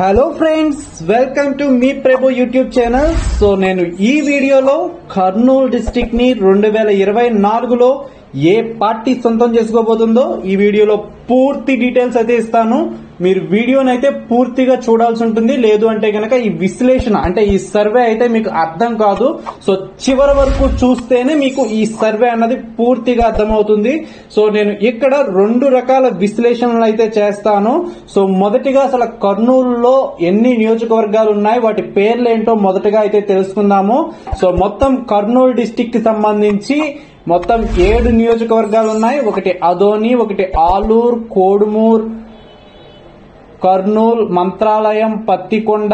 Hello friends, welcome to मी Prabhu YouTube channel. So नेनु ई वीडियोलो कर्नूल डिस्ट्रिक्ट नी 2024 लो ये पार्टी సొంతం చేసుకోబోతుందో ఈ వీడియోలో పూర్తి డీటెయిల్స్ అయితే ఇస్తాను। మీరు వీడియోని అయితే పూర్తిగా చూడాల్సి ఉంటుంది, లేదు అంటే గనక ఈ విశ్లేషణ అంటే ఈ సర్వే అయితే మీకు అర్థం కాదు। సో చివరి వరకు చూస్తేనే మీకు ఈ సర్వే అన్నది పూర్తిగా అర్థమవుతుంది। సో నేను ఇక్కడ రెండు రకాల విశ్లేషణలు అయితే చేస్తాను। సో మొదటిగా అసలు కర్నూలులో ఎన్ని నియోజకవర్గాలు ఉన్నాయి, వాటి పేర్లు ఏంటో మొదటగా అయితే తెలుసుకుందాము। సో మొత్తం కర్నూలు డిస్ట్రిక్ట్ కి సంబంధించి మొత్తం 7 నియోజకవర్గాలు ఉన్నాయి। ఒకటి అదోని, ఒకటి ఆలూర్, కోడుమూర్, కర్నూల్, మంత్రాలయం, పత్తికొండ,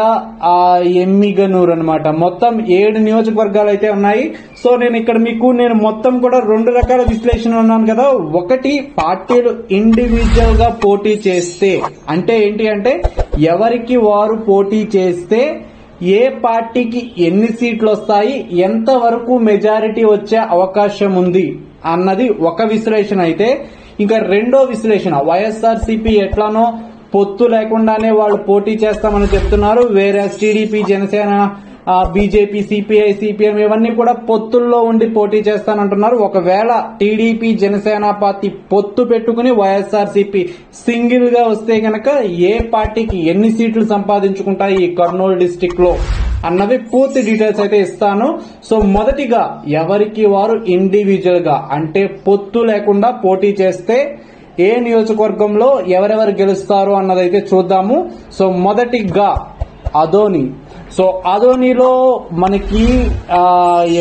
ఎమ్మిగనూర్ అన్నమాట। మొత్తం 7 నియోజకవర్గాలు అయితే ఉన్నాయి। సో నేను మొత్తం కూడా రెండు రకాల విశ్లేషణ ఉన్నాను కదా। ఒకటి పార్టీలు ఇండివిజువల్ గా పోటీ చేస్తే అంటే ఏంటి అంటే ఎవరికి వారు పోటీ చేస్తే ఏ పార్టీకి ఎన్ని సీట్లు వస్తాయి, ఎంత వరకు మెజారిటీ వచ్చే అవకాశం ఉంది అన్నది ఒక విశ్లేషణ అయితే। ఇంకా రెండో విశ్లేషణ, వైఎస్ఆర్సీపీ ఎట్లానో పొత్తు లేకుండానే వాళ్ళు పోటీ చేస్తామని చెప్తున్నారు, వేరే TDP, Janasena, BJP, CPI, CPM ఇవన్నీ కూడా పొత్తుల్లో ఉండి పోటీ చేస్తానంటున్నారు। ఒకవేళ టీడీపీ జనసేన పార్టీ పొత్తు పెట్టుకుని వైఎస్ఆర్సీపీ సింగిల్ గా వస్తే గనక ఏ పార్టీకి ఎన్ని సీట్లు సంపాదించుకుంటాయి ఈ కర్నూలు డిస్ట్రిక్ట్ లో అన్నవి పూర్తి డీటెయిల్స్ అయితే ఇస్తాను। సో మొదటిగా ఎవరికి వారు ఇండివిజువల్ గా అంటే పొత్తు లేకుండా పోటీ చేస్తే ఏ నియోజకవర్గంలో ఎవరెవరు గెలుస్తారు అన్నదైతే చూద్దాము। సో మొదటిగా అదోని। సో అదోనిలో మనకి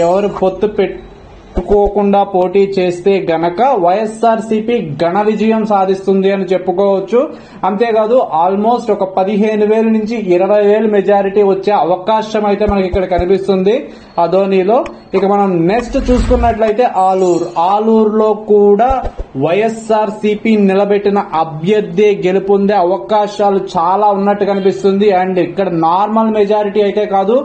ఎవరు పొత్తు పెట్టుకోకుండా పోటీ చేస్తే గనక వైఎస్ఆర్సీపీ ఘన విజయం సాధిస్తుంది అని చెప్పుకోవచ్చు। అంతేకాదు ఆల్మోస్ట్ ఒక 15,000 నుంచి 20,000 మెజారిటీ వచ్చే అవకాశం అయితే మనకి ఇక్కడ కనిపిస్తుంది అదోనిలో। ఇక మనం నెక్స్ట్ చూసుకున్నట్లయితే ఆలూరు, ఆలూరులో కూడా వైఎస్ఆర్సీపీ నిలబెట్టిన అభ్యర్థి గెలుపొందే అవకాశాలు చాలా ఉన్నట్టు కనిపిస్తుంది। అండ్ ఇక్కడ నార్మల్ మెజారిటీ అయితే కాదు,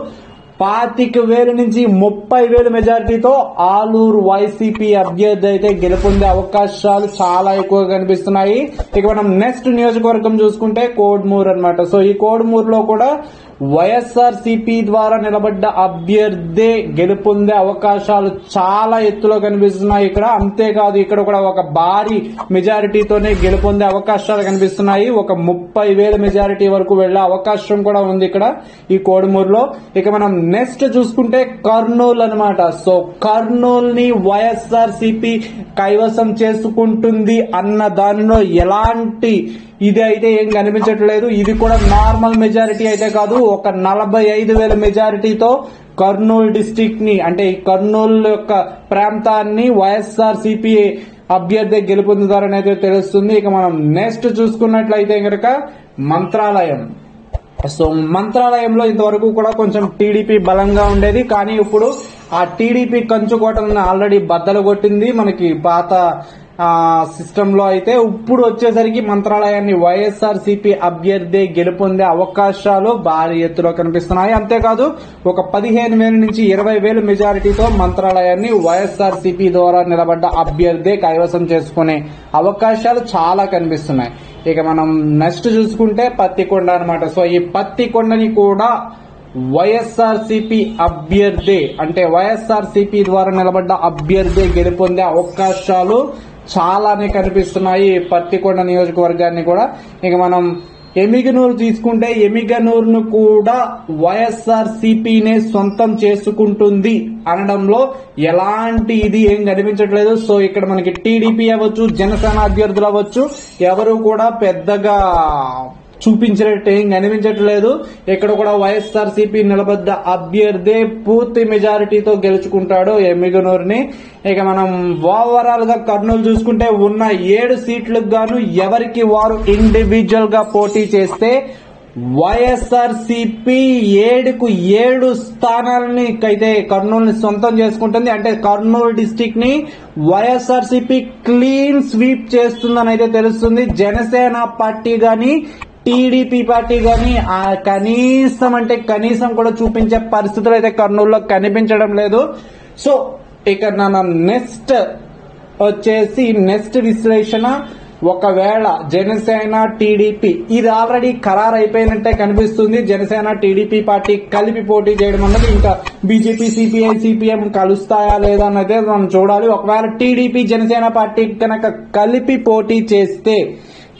25,000 నుంచి 30,000 మెజారిటీతో ఆలూరు వైసీపీ అభ్యర్థి అయితే గెలుపొందే అవకాశాలు చాలా ఎక్కువగా కనిపిస్తున్నాయి। ఇక మనం నెక్స్ట్ నియోజకవర్గం చూసుకుంటే కోడుమూరు అన్నమాట। సో ఈ కోడుమూరులో కూడా వైఎస్ఆర్సీపీ ద్వారా నిలబడ్డ అభ్యర్థి గెలుపొందే అవకాశాలు చాలా ఎత్తులో కనిపిస్తున్నాయి ఇక్కడ। అంతేకాదు ఇక్కడ కూడా ఒక భారీ మెజారిటీతోనే గెలుపొందే అవకాశాలు కనిపిస్తున్నాయి, ఒక 30,000 మెజారిటీ వరకు వెళ్లే అవకాశం కూడా ఉంది ఇక్కడ ఈ కోడుమూరులో। ఇక మనం నెక్స్ట్ చూసుకుంటే కర్నూలు అన్నమాట। సో కర్నూలు ని వైఎస్ఆర్సీపీ కైవసం చేసుకుంటుంది అన్న దానిలో ఎలాంటి ఇది అయితే ఏం కనిపించట్లేదు। ఇది కూడా నార్మల్ మెజారిటీ అయితే కాదు, ఒక 45,000 మెజారిటీతో కర్నూలు డిస్ట్రిక్ట్ ని అంటే ఈ కర్నూలు యొక్క ప్రాంతాన్ని వైఎస్ఆర్సీపీ అభ్యర్థి గెలుపొందుతారని అయితే తెలుస్తుంది। ఇక మనం నెక్స్ట్ చూసుకున్నట్లయితే కనుక మంత్రాలయం। సో మంత్రాలయంలో ఇంతవరకు కూడా కొంచెం టీడీపీ బలంగా ఉండేది, కానీ ఇప్పుడు ఆ టీడీపీ కంచుకోటలను ఆల్రెడీ బద్దలు కొట్టింది మనకి పాత సిస్టమ్ లో అయితే। ఇప్పుడు వచ్చేసరికి మంత్రాలయాన్ని వైఎస్ఆర్సీపీ అభ్యర్థి గెలుపొందే అవకాశాలు భారీ ఎత్తులో కనిపిస్తున్నాయి। అంతేకాదు ఒక 15,000 నుంచి 20,000 మెజారిటీతో మంత్రాలయాన్ని వైఎస్ఆర్సీపీ ద్వారా నిలబడ్డ అభ్యర్థి కైవసం చేసుకునే అవకాశాలు చాలా కనిపిస్తున్నాయి। ఇక మనం నెక్స్ట్ చూసుకుంటే పత్తికొండ అన్నమాట। సో ఈ పత్తికొండని కూడా వైఎస్ఆర్సీపీ అభ్యర్థి అంటే వైఎస్ఆర్సీపీ ద్వారా నిలబడ్డ అభ్యర్థి గెలుపొందే అవకాశాలు చాలానే కనిపిస్తున్నాయి పత్తికొండ నియోజకవర్గాన్ని కూడా। ఇక మనం ఎమ్మిగనూరు తీసుకుంటే ఎమ్మిగనూరును కూడా వైఎస్ఆర్సీపీనే సొంతం చేసుకుంటుంది అనడంలో ఎలాంటి ఇది ఏం కనిపించట్లేదు। సో ఇక్కడ మనకి టీడీపీ అవ్వచ్చు, జనసేన అభ్యర్థులు అవ్వచ్చు, ఎవరు కూడా పెద్దగా చూపించినట్టు ఏం కనిపించట్లేదు। ఇక్కడ కూడా వైఎస్ఆర్సీపీ నిలబడ్డ అభ్యర్థి పూర్తి మెజారిటీతో గెలుచుకుంటాడు ఎమ్మిగనూరుని। ఇక మనం ఓవరాల్ గా కర్నూలు చూసుకుంటే ఉన్న 7 సీట్లకు గాను ఎవరికి వారు ఇండివిజువల్ గా పోటీ చేస్తే వైఎస్ఆర్సీపీ 7కు 7 స్థానాలని అయితే కర్నూలుని సొంతం చేసుకుంటుంది। అంటే కర్నూలు డిస్ట్రిక్ట్ ని వైఎస్ఆర్సీపీ క్లీన్ స్వీప్ చేస్తుందని అయితే తెలుస్తుంది। జనసేన పార్టీ గాని టీడీపీ పార్టీ కానీ కనీసం అంటే కనీసం కూడా చూపించే పరిస్థితులు అయితే కర్నూలులో కనిపించడం లేదు। సో ఇక నెక్స్ట్ వచ్చేసి నెక్స్ట్ విశ్లేషణ जनसेन टीडीपी ఇది ఆల్రెడీ ఖరారైపోయినట్టే కనిపిస్తుంది। జనసేన టీడీపీ పార్టీ కలిపి పోటీ చేయడం అన్నది ఇంకా బీజేపీ సిపిఐ సిపిఎం కలుస్తాయా లేదా అన్నదే మనం చూడాలి। ఒకవేళ టీడీపీ జనసేన పార్టీ కనుక కలిపి పోటీ చేస్తే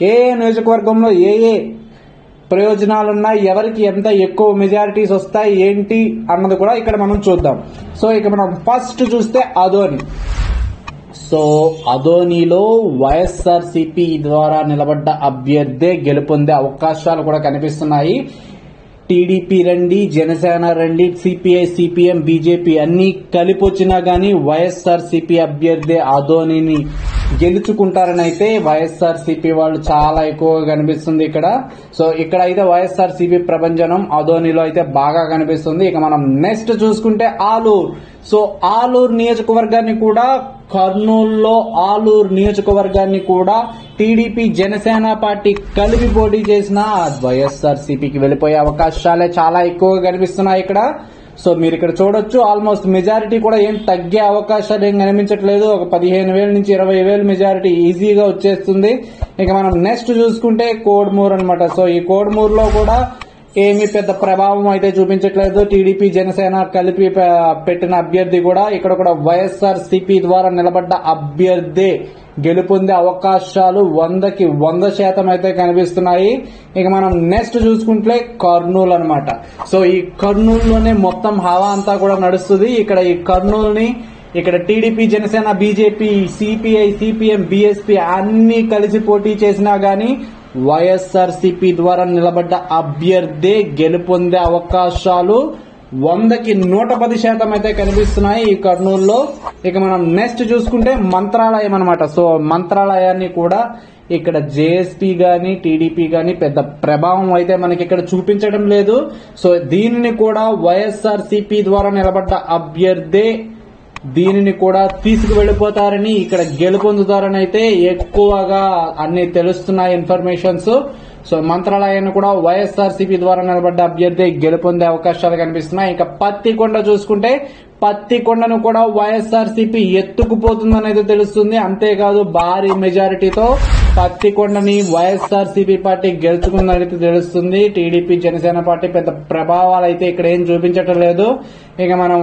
ఏ నియోజకవర్గంలో ఏ ప్రయోజనాలున్నాయి, ఎవరికి ఎంత ఎక్కువ మెజారిటీస్ వస్తాయి ఏంటి అన్నది కూడా ఇక్కడ మనం చూద్దాం। సో ఇక మనం ఫస్ట్ చూస్తే అదోని। సో అదోనిలో వైఎస్ఆర్సీపీ ద్వారా నిలబడ్డ అభ్యర్థే గెలుపొందే అవకాశాలు కూడా కనిపిస్తున్నాయి। టీడీపీ రండి, జనసేన రండి, సిపిఐ సిపిఎం బీజేపీ అన్ని కలిపి వచ్చినా గానీ వైఎస్ఆర్సీపీ అభ్యర్థే అదోనిని గెలుచుకుంటారని అయితే వైఎస్ఆర్సీపీ వాళ్ళు చాలా ఎక్కువగా కనిపిస్తుంది ఇక్కడ। సో ఇక్కడ అయితే వైఎస్ఆర్సీపీ ప్రభంజనం అదోనిలో అయితే బాగా కనిపిస్తుంది। ఇక మనం నెక్స్ట్ చూసుకుంటే ఆలూర్। సో ఆలూర్ నియోజకవర్గాన్ని కూడా కర్నూలులో ఆలూర్ నియోజకవర్గాన్ని కూడా టీడీపీ జనసేన పార్టీ కలిపి పోటీ చేసిన వైఎస్ఆర్సీపీకి వెళ్లిపోయే అవకాశాలే చాలా ఎక్కువగా కనిపిస్తున్నాయి ఇక్కడ। సో మీరు ఇక్కడ చూడొచ్చు ఆల్మోస్ట్ మెజారిటీ కూడా ఏం తగ్గే అవకాశాలు ఏం కనిపించట్లేదు। ఒక 15,000 నుంచి 20,000 మెజారిటీ ఈజీగా వచ్చేస్తుంది। ఇక మనం నెక్స్ట్ చూసుకుంటే కోడుమూరు అన్నమాట। సో ఈ కోడుమూరులో కూడా ఏమీ పెద్ద ప్రభావం అయితే చూపించట్లేదు టీడీపీ జనసేన కలిపి పెట్టిన అభ్యర్థి కూడా। ఇక్కడ కూడా వైఎస్ఆర్సీపీ ద్వారా నిలబడ్డ అభ్యర్థి గెలుపొందే అవకాశాలు 100% అయితే కనిపిస్తున్నాయి। ఇక మనం నెక్స్ట్ చూసుకుంటే కర్నూలు అన్నమాట। సో ఈ కర్నూలులోనే మొత్తం హవా అంతా కూడా నడుస్తుంది ఇక్కడ। ఈ కర్నూలుని ఇక్కడ TDP Janasena BJP CPI CPM BSP అన్ని కలిసి పోటీ చేసినా గానీ వైఎస్ఆర్సీపీ ద్వారా నిలబడ్డ అభ్యర్థి గెలుపొందే అవకాశాలు 100% అయితే కనిపిస్తున్నాయి ఈ కర్నూలులో। ఇక మనం నెక్స్ట్ చూసుకుంటే మంత్రాలయం అన్నమాట। సో మంత్రాలయాన్ని కూడా ఇక్కడ జేఎస్పీ గాని టీడీపీ గాని పెద్ద ప్రభావం అయితే మనకి ఇక్కడ చూపించడం లేదు। సో దీనిని కూడా వైఎస్ఆర్సీపీ ద్వారా నిలబడ్డ అభ్యర్థి దీనిని కూడా తీసుకు వెళ్లిపోతారని ఇక్కడ గెలుపొందుతారని అయితే ఎక్కువగా అన్ని తెలుస్తున్నాయి ఇన్ఫర్మేషన్స్। సో మంత్రాలయాన్ని కూడా వైఎస్ఆర్సీపీ ద్వారా నిలబడ్డ అభ్యర్థి గెలుపొందే అవకాశాలు కనిపిస్తున్నాయి। ఇంకా పత్తికొండ చూసుకుంటే పత్తికొండను కూడా వైఎస్ఆర్సీపీ ఎత్తుకుపోతుందని అయితే తెలుస్తుంది। అంతేకాదు భారీ మెజారిటీతో పత్తికొండని వైఎస్ఆర్సీపీ పార్టీ గెలుచుకుందనైతే తెలుస్తుంది। టీడీపీ జనసేన పార్టీ పెద్ద ప్రభావాలు అయితే ఇక్కడ ఏం చూపించటం లేదు। ఇక మనం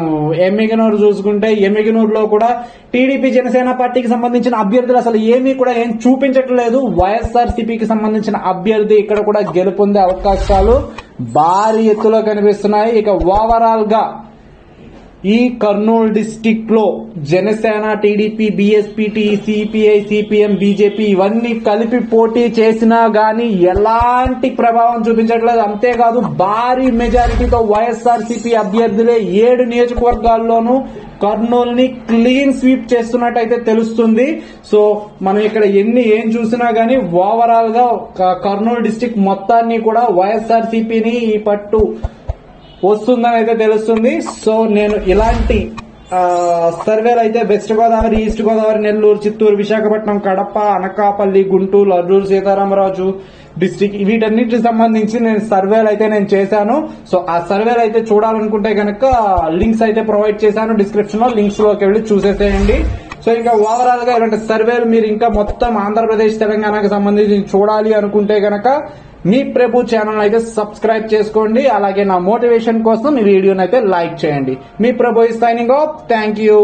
ఎమ్మిగనూరు చూసుకుంటే ఎమ్మిగనూరులో కూడా టీడీపీ జనసేన పార్టీకి సంబంధించిన అభ్యర్థులు అసలు ఏమీ కూడా ఏం చూపించట్లేదు। వైఎస్ఆర్సీపీకి సంబంధించిన అభ్యర్థి ఇక్కడ కూడా గెలుపొందే అవకాశాలు భారీ ఎత్తులో కనిపిస్తున్నాయి। ఇక ఓవరాల్ గా ఈ కర్నూలు డిస్టిక్ లో Janasena TDP BSP CPI CPM BJP ఇవన్నీ కలిపి పోటీ చేసినా గానీ ఎలాంటి ప్రభావం చూపించట్లేదు। అంతేకాదు భారీ మెజారిటీతో వైఎస్ఆర్సీపీ అభ్యర్థులే 7 నియోజకవర్గాల్లోనూ కర్నూలుని క్లీన్ స్వీప్ చేస్తున్నట్టయితే తెలుస్తుంది। సో మనం ఇక్కడ ఏం చూసినా గానీ ఓవరాల్ గా కర్నూలు డిస్టిక్ మొత్తాన్ని కూడా వైఎస్ఆర్సీపీని ఈ పట్టు వస్తుందని అయితే తెలుస్తుంది। సో నేను ఇలాంటి సర్వేలు అయితే west Godavari, east Godavari, Nellore, Chittoor, Visakhapatnam, Kadapa, Anakapalli, Guntur, Alluri Sitaramaraju district వీటన్నిటికి సంబంధించి నేను సర్వేలు అయితే నేను చేశాను। సో ఆ సర్వేలు అయితే చూడాలనుకుంటే కనుక లింక్స్ అయితే ప్రొవైడ్ చేశాను డిస్క్రిప్షన్ లో, లింక్స్ లోకి వెళ్ళి చూసేసేయండి। సో ఇంకా ఓవరాల్ గా ఇలాంటి సర్వేలు మీరు ఇంకా మొత్తం ఆంధ్రప్రదేశ్ తెలంగాణకు సంబంధించి చూడాలి అనుకుంటే కనుక మీ ప్రభు ఛానల్ అయితే సబ్స్క్రైబ్ చేసుకోండి। అలాగే నా మోటివేషన్ కోసం ఈ వీడియోని అయితే లైక్ చేయండి। మీ Prabhu signing off, thank you.